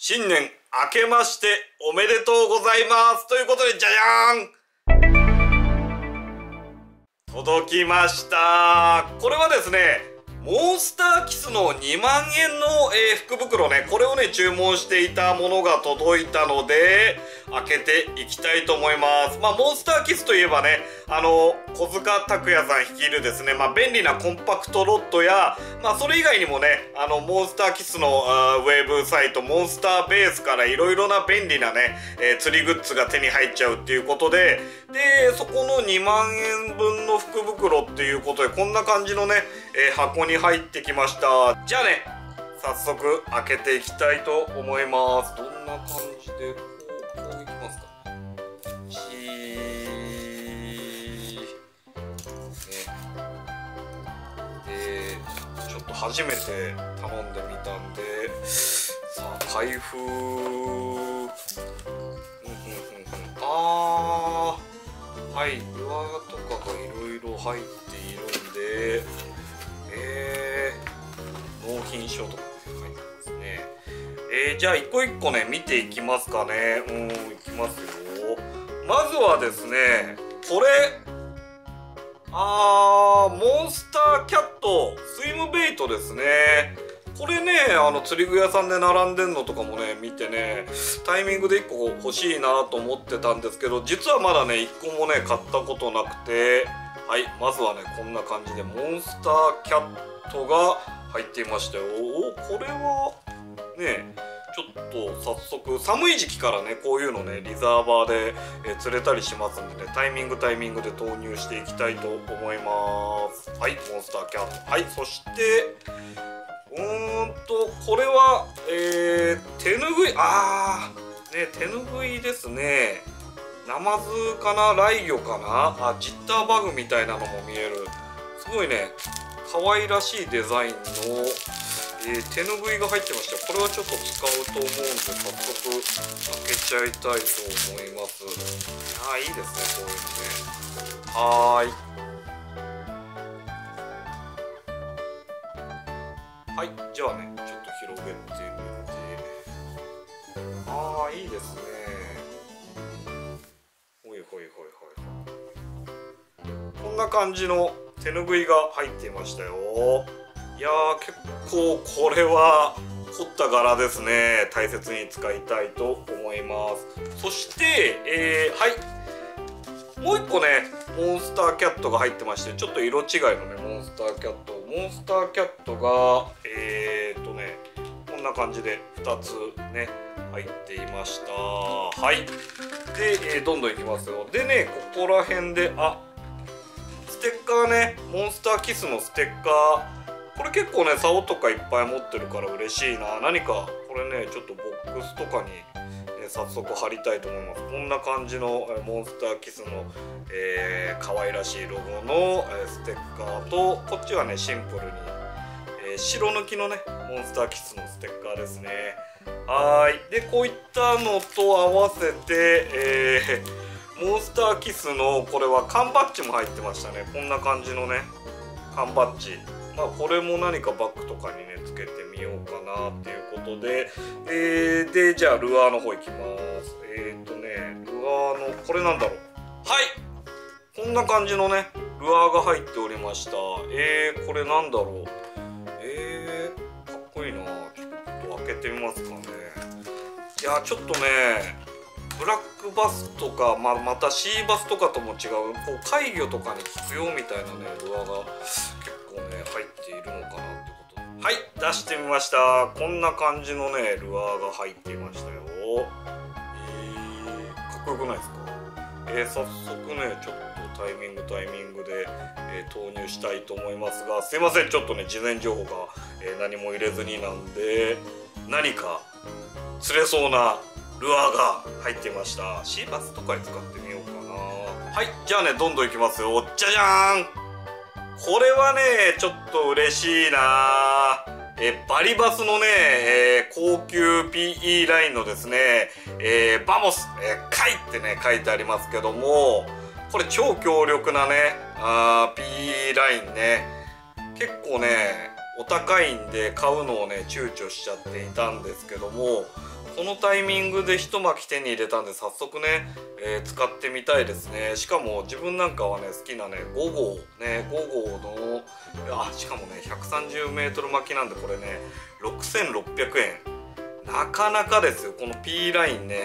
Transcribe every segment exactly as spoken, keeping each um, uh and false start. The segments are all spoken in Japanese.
新年明けましておめでとうございますということで、じゃじゃーん、届きました。これはですね、モンスターキスのにまんえんの、えー、福袋ね、これをね注文していたものが届いたので開けていきたいと思います。まあモンスターキスといえばね、あの小塚拓也さん率いるですね、まあ便利なコンパクトロットや、まあそれ以外にもね、あのモンスターキスのウェブサイトモンスターベースからいろいろな便利なね、えー、釣りグッズが手に入っちゃうっていうことで、でそこのにまんえんぶんの福袋っていうことでこんな感じのね、えー、箱に入ってきました。じゃあね、早速開けていきたいと思います。どんな感じでこう、こういきますか。でちょっと初めて頼んでみたんで、さあ開封、うんうんうん、あーはい、岩とかがいろいろ入っているんで、えー、納品書とか書いてますね。えー、じゃあ一個一個ね見ていきますかね。うん、いきますよ。まずはですね、これあーモンスターキャットスイムベイトですね。これね、あの釣り具屋さんで並んでんのとかもね見てね、タイミングでいっこ欲しいなと思ってたんですけど、実はまだねいっこもね買ったことなくて、はい、まずはねこんな感じでモンスターキャットが入っていましたよ。お、これはねちょっと早速、寒い時期からねこういうのねリザーバーで、えー、釣れたりしますんでね、タイミングタイミングで投入していきたいと思います。はい、モンスターキャット、はい、そしてうーんとこれは、えー、手ぬぐい、あー、ね、手ぬぐいですね。ナマズかな、雷魚かな、あ、ジッターバグみたいなのも見える。すごいね可愛らしいデザインの、えー、手ぬぐいが入ってました。これはちょっと使うと思うんで早速開けちゃいたいと思います。あ、いいですね、こういうのね。はーい、はい、じゃあねちょっと広げてみて、あー、いいですね。ほいほいほい、こんな感じの手ぬぐいが入っていましたよ。いやー、結構これは凝った柄ですね。大切に使いたいと思います。そして、えー、はい、もういっこねモンスターキャットが入ってまして、ちょっと色違いのねモンスターキャット、モンスターキャットがえーっとねこんな感じでふたつね入っていました。はい、で、えー、どんどんいきますよ。でね、ここら辺で、あ、ステッカーね、モンスターキスのステッカー、これ結構ね竿とかいっぱい持ってるから嬉しいな。何かこれねちょっとボックスとかに、ね、早速貼りたいと思います。こんな感じのモンスターキスの、えー、可愛らしいロゴのステッカーと、こっちはねシンプルに、えー、白抜きのねモンスターキスのステッカーですね。はい、でこういったのと合わせて、えー、モンスターキスのこれは缶バッジも入ってましたね。こんな感じのね缶バッジ、まあこれも何かバッグとかにねつけてみようかなっていうことで、えー、でじゃあルアーの方いきます。えー、っとねルアーのこれなんだろう、はい、こんな感じのねルアーが入っておりました。えー、これなんだろう、えー、かっこいいな。開けてみますかね。いやー、ちょっとねブラックバスとか、まあ、またシーバスとかとも違う、こう怪魚とかに必要みたいなねルアーが結構ね入っているのかなってことで、はい、出してみました。こんな感じのねルアーが入っていましたよ。えー、かっこよくないですか。えー、早速ねちょっとタイミングタイミングで、えー、投入したいと思いますが、すいません、ちょっとね事前情報が、えー、何も入れずになんで、何か釣れそうなルアーが入ってました。シーバスとかに使ってみようかな。はい、じゃあねどんどんいきますよ。じゃじゃーん、これはねちょっと嬉しいな。えバリバスのね、えー、高級 ピーイー ラインのですね、えー、バモス、えー、貝ってね書いてありますけども、これ超強力なねあ ピーイー ラインね、結構ねお高いんで買うのをね躊躇しちゃっていたんですけども、このタイミングで一巻手に入れたんで早速ね、えー、使ってみたいですね。しかも自分なんかはね好きなねご号ねご号のあしかもね ひゃくさんじゅうメートル 巻きなんでこれねろくせんろっぴゃくえん、なかなかですよ。この P ラインね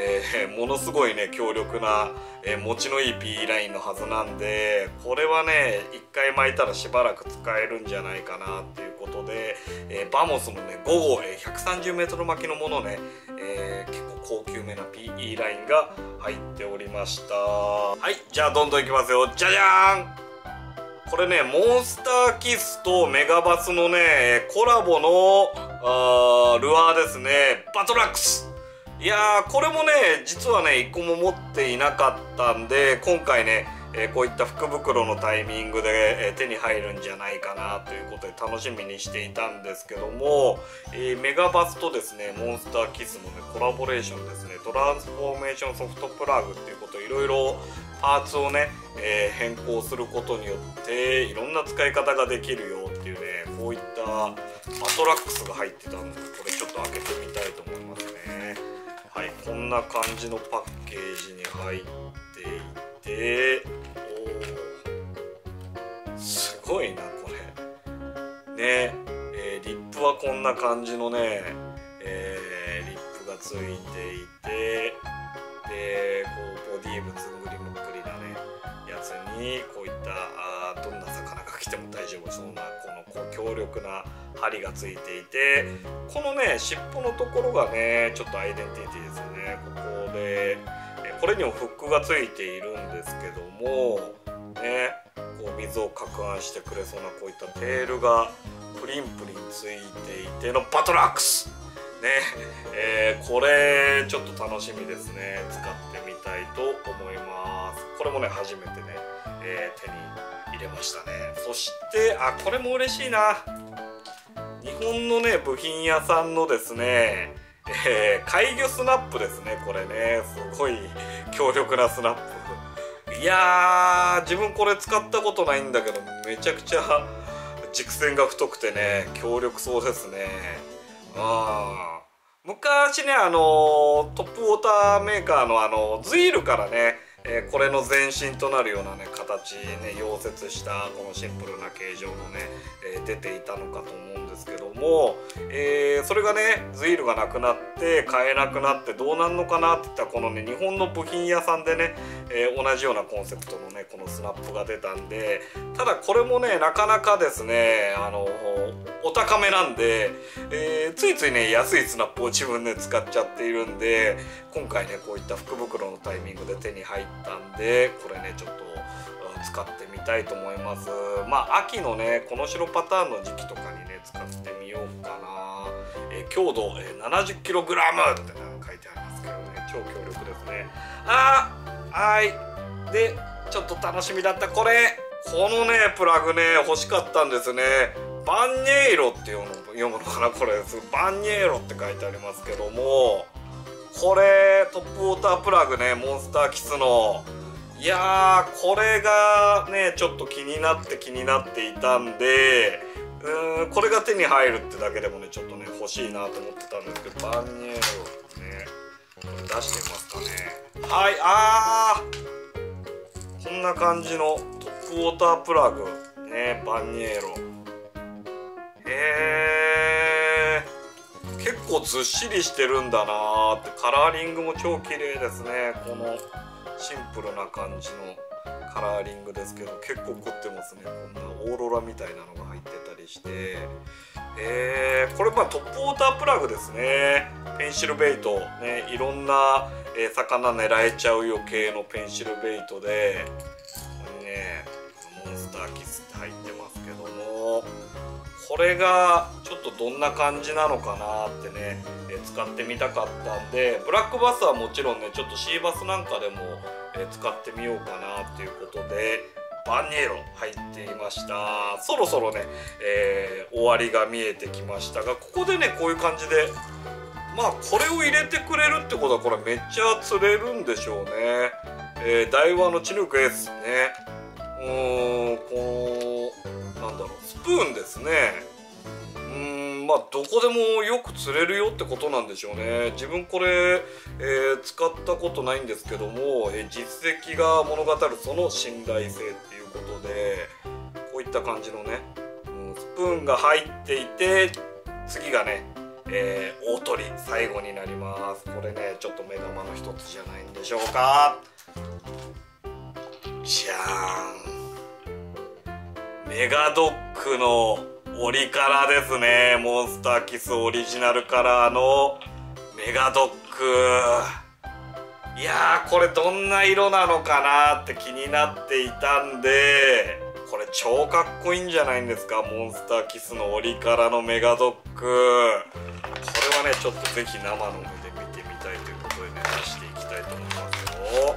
えー、ものすごいね強力な、えー、持ちのいい P ラインのはずなんで、これはねいっかい巻いたらしばらく使えるんじゃないかなっていうことで、えー、バモスのねご号、えー、ひゃくさんじゅうメートル 巻きのものね、えー、結構高級めな ピーイー ラインが入っておりました。はい、じゃあどんどんいきますよ。じゃじゃーん、これねモンスターキスとメガバスのねコラボのあルアーですね、バトラックス。いやー、これもね実はねいっこも持っていなかったんで、今回ね、えー、こういった福袋のタイミングで、えー、手に入るんじゃないかなということで楽しみにしていたんですけども、えー、メガバスとですねモンスターキスの、ね、コラボレーションですね、トランスフォーメーションソフトプラグっていうこと、いろいろパーツをね、えー、変更することによっていろんな使い方ができるよっていうね、こういったバトラックスが入ってたんで、これちょっと開けてみたいと思いますね。はい、こんな感じのパッケージに入っていて、おすごいなこれね、えー、リップはこんな感じのね、えー、リップがついていて、でこうボディーもつんぐりむっくりなねやつに、こういったあどんな魚が来ても大丈夫そうなこのこう強力な針がついていて、このね尻尾のところがねちょっとアイデンティティですね。ここでこれにもフックがついているんですけどもね、こう水をかくはんしてくれそうなこういったテールがプリンプリンついていてのバトラックスね、えー、これちょっと楽しみですね。使ってみたいと思います。これもね初めてね、えー、手に入れましたね。そしてあこれも嬉しいな、日本のね部品屋さんのですね、えー、怪魚スナップですね。これねすごい強力なスナップ、いやー自分これ使ったことないんだけどめちゃくちゃ軸線が太くてね強力そうですね。あ昔ねあのトップウォーターメーカーのあのズイルからね、えー、これの前身となるようなね形ね溶接したこのシンプルな形状のね、えー、出ていたのかと思うんですけども、えー、それがねズイルがなくなって買えなくなってどうなんのかなっていったら、このね日本の部品屋さんでね、えー、同じようなコンセプトのねこのスナップが出たんで、ただこれもねなかなかですねあのお高めなんで、えー、ついついね安いスナップを自分で使っちゃっているんで、今回ねこういった福袋のタイミングで手に入ってたんで、これねちょっと使ってみたいと思います。まあ秋のねこの白パターンの時期とかにね使ってみようかな。え強度 ななじゅっキログラム って書いてありますけどね、超強力ですね。あーはい、でちょっと楽しみだったこれ、このねプラグね欲しかったんですね。バンニェイロって読むのかなこれ、バンニェイロって書いてありますけども、これトップウォータープラグねモンスターキスの、いやーこれがねちょっと気になって気になっていたんで、うーんこれが手に入るってだけでもねちょっとね欲しいなと思ってたんですけど、バンニェーロね出してますかね。はい、あーこんな感じのトップウォータープラグねバンニェーロ、へー結構ずっしりしてるんだなーって、カラーリングも超綺麗ですね。このシンプルな感じのカラーリングですけど結構凝ってますね。こんなオーロラみたいなのが入ってたりして、えー、これまあトップウォータープラグですね。ペンシルベイトね、いろんな魚狙えちゃうよ系のペンシルベイトで、ここにねモンスターキスって入ってますけども、これがちょっとどんな感じなのかなってね、え使ってみたかったんで、ブラックバスはもちろんねちょっとシーバスなんかでもえ使ってみようかなっていうことでバンニェロ入っていました。そろそろね、えー、終わりが見えてきましたが、ここでねこういう感じでまあこれを入れてくれるってことはこれめっちゃ釣れるんでしょうね。えー、ダイワのチヌクエスね、うーんこのなんだろうスプーンですね。うーんまあどこでもよく釣れるよってことなんでしょうね。自分これ、えー、使ったことないんですけども、えー、実績が物語るその信頼性っていうことで、こういった感じのね、うん、スプーンが入っていて、次がね、えー、大取り最後になります。これねちょっと目玉の一つじゃないんでしょうか。じゃーん、メガドックのオリカラですね。モンスターキスオリジナルカラーのメガドック。いやー、これどんな色なのかなって気になっていたんで、これ超かっこいいんじゃないんですか。モンスターキスのオリカラのメガドック、これはねちょっとぜひ生の目で見てみたいということでね、出していきたいと思いますよ。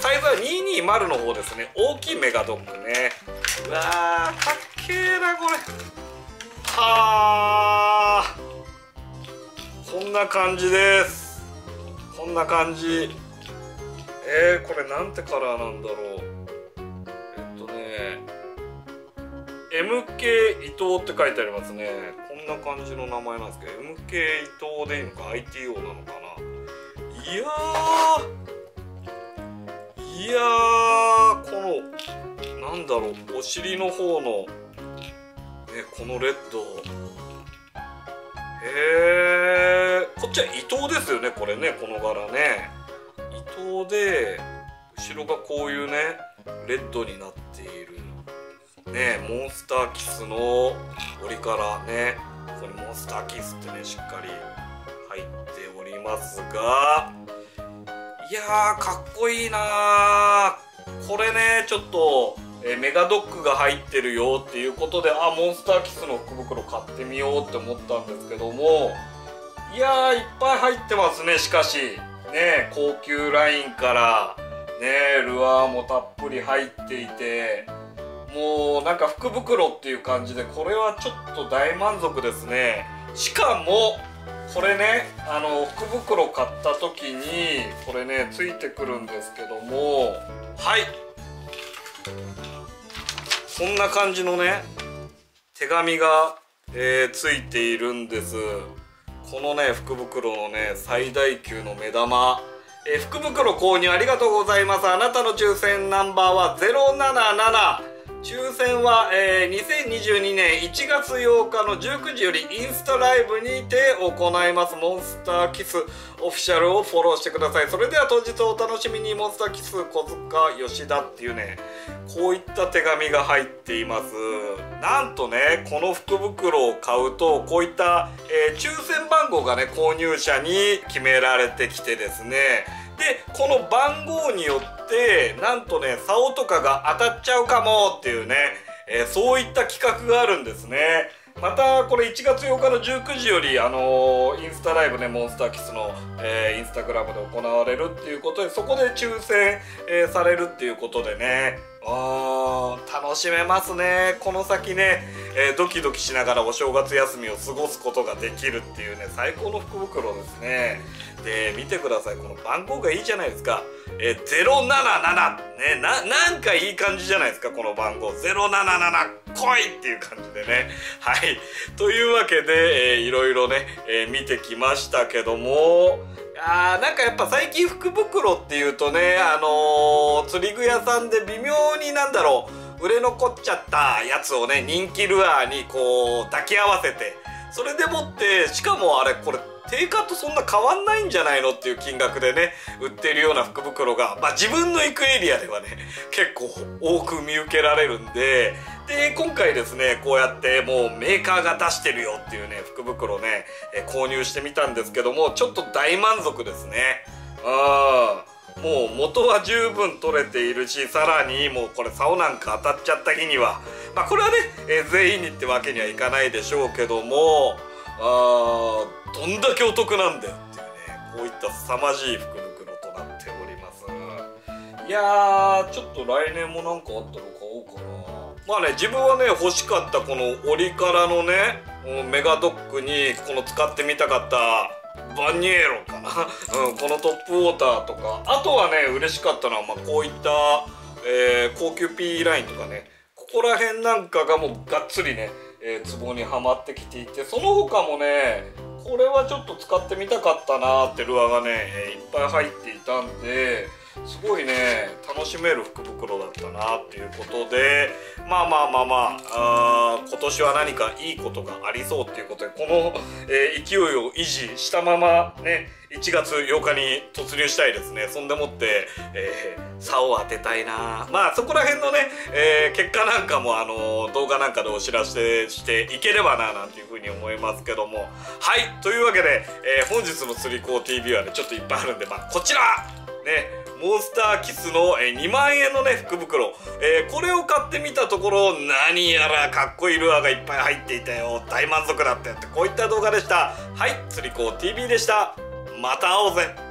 サイズはにひゃくにじゅうの方ですね。大きいメガドックね。うわー、かっけーなこれ。はあ、こんな感じです。こんな感じ。えー、これなんてカラーなんだろう。えっとね エムケー 伊藤って書いてありますね。こんな感じの名前なんですけど、 エムケー 伊藤でいいのか アイティーオー なのかな。いやー、いやー、このなんだろう、お尻の方のね、このレッド、えー、こっちは伊藤ですよね。これね、この柄ね伊藤で、後ろがこういうねレッドになっているね、モンスターキスの折からね、ここにモンスターキスってねしっかり入っておりますが、いやー、かっこいいなー。これねちょっとえー、メガドックが入ってるよっていうことで、あ、モンスターキスの福袋買ってみようって思ったんですけども、いやー、いっぱい入ってますね。しかしね、高級ラインからねルアーもたっぷり入っていて、もうなんか福袋っていう感じで、これはちょっと大満足ですね。しかもこれね、あの福袋買った時にこれねついてくるんですけども、はい、こんな感じのね手紙が、えー、ついているんです。このね福袋のね最大級の目玉、えー、福袋購入ありがとうございます。あなたの抽選ナンバーはゼロなななな。抽選は、えー、にせんにじゅうにねんいちがつようかのじゅうくじよりインスタライブにて行います。モンスターキスオフィシャルをフォローしてください。それでは当日お楽しみに。モンスターキス小塚吉田っていうね、こういった手紙が入っています。なんとねこの福袋を買うと、こういった、えー、抽選番号がね購入者に決められてきてですね、でこの番号によってなんとね竿とかが当たっちゃうかもっていうね、えー、そういった企画があるんですね。またこれいちがつようかのじゅうくじより、あのー、インスタライブねモンスターキスの、えー、インスタグラムで行われるっていうことで、そこで抽選、えー、されるっていうことでね、あー、楽しめますね。この先ね、えー、ドキドキしながらお正月休みを過ごすことができるっていうね最高の福袋ですね。で見てください、この番号がいいじゃないですか。えー、ゼロなななな、ね、な, なんかいい感じじゃないですか。この番号ゼロなななな来いっていう感じでね、はい。というわけで、えー、いろいろね、えー、見てきましたけども、あー、なんかやっぱ最近福袋っていうとね、あのー、釣り具屋さんで微妙になんだろう売れ残っちゃったやつをね人気ルアーにこう抱き合わせて、それでもってしかもあれこれ定価とそんな変わんないんじゃないのっていう金額でね売ってるような福袋が、まあ、自分の行くエリアではね結構多く見受けられるんで。で今回ですねこうやってもうメーカーが出してるよっていうね福袋ね、え購入してみたんですけども、ちょっと大満足ですね。あー、もう元は十分取れているし、さらにもうこれ竿なんか当たっちゃった日には、まあこれはね、え全員にってわけにはいかないでしょうけども、あー、どんだけお得なんだよっていうね、こういった凄まじい福袋となっております。いやー、ちょっと来年もなんかあったの買おうかな。まあね、自分はね欲しかったこのオリからのねメガドックにこの使ってみたかったバニエロかな、うん、このトップウォーターとか、あとはね嬉しかったのは、まあ、こういった、えー、高級 P ラインとかね、ここら辺なんかがもうがっつりね、えー、壺にはまってきていて、その他もね、これはちょっと使ってみたかったなーってルアーがね、えー、いっぱい入っていたんで、すごいね楽しめる福袋だったなっていうことで、まあまあまあまあ、あー今年は何かいいことがありそうっていうことで、この、えー、勢いを維持したままねいちがつようかに突入したいですね。そんでもって、えー、差を当てたいな。まあそこら辺のね、えー、結果なんかもあの動画なんかでお知らせしていければななんていうふうに思いますけども、はい、というわけで、えー、本日のスリコーティービーはねちょっといっぱいあるんで、まあこちらねモンスターキスのにまんえんのね福袋、えー、これを買ってみたところ、何やらかっこいいルアーがいっぱい入っていたよ、大満足だったよって、こういった動画でした。はい、スリコーティービーでした。また会おうぜ。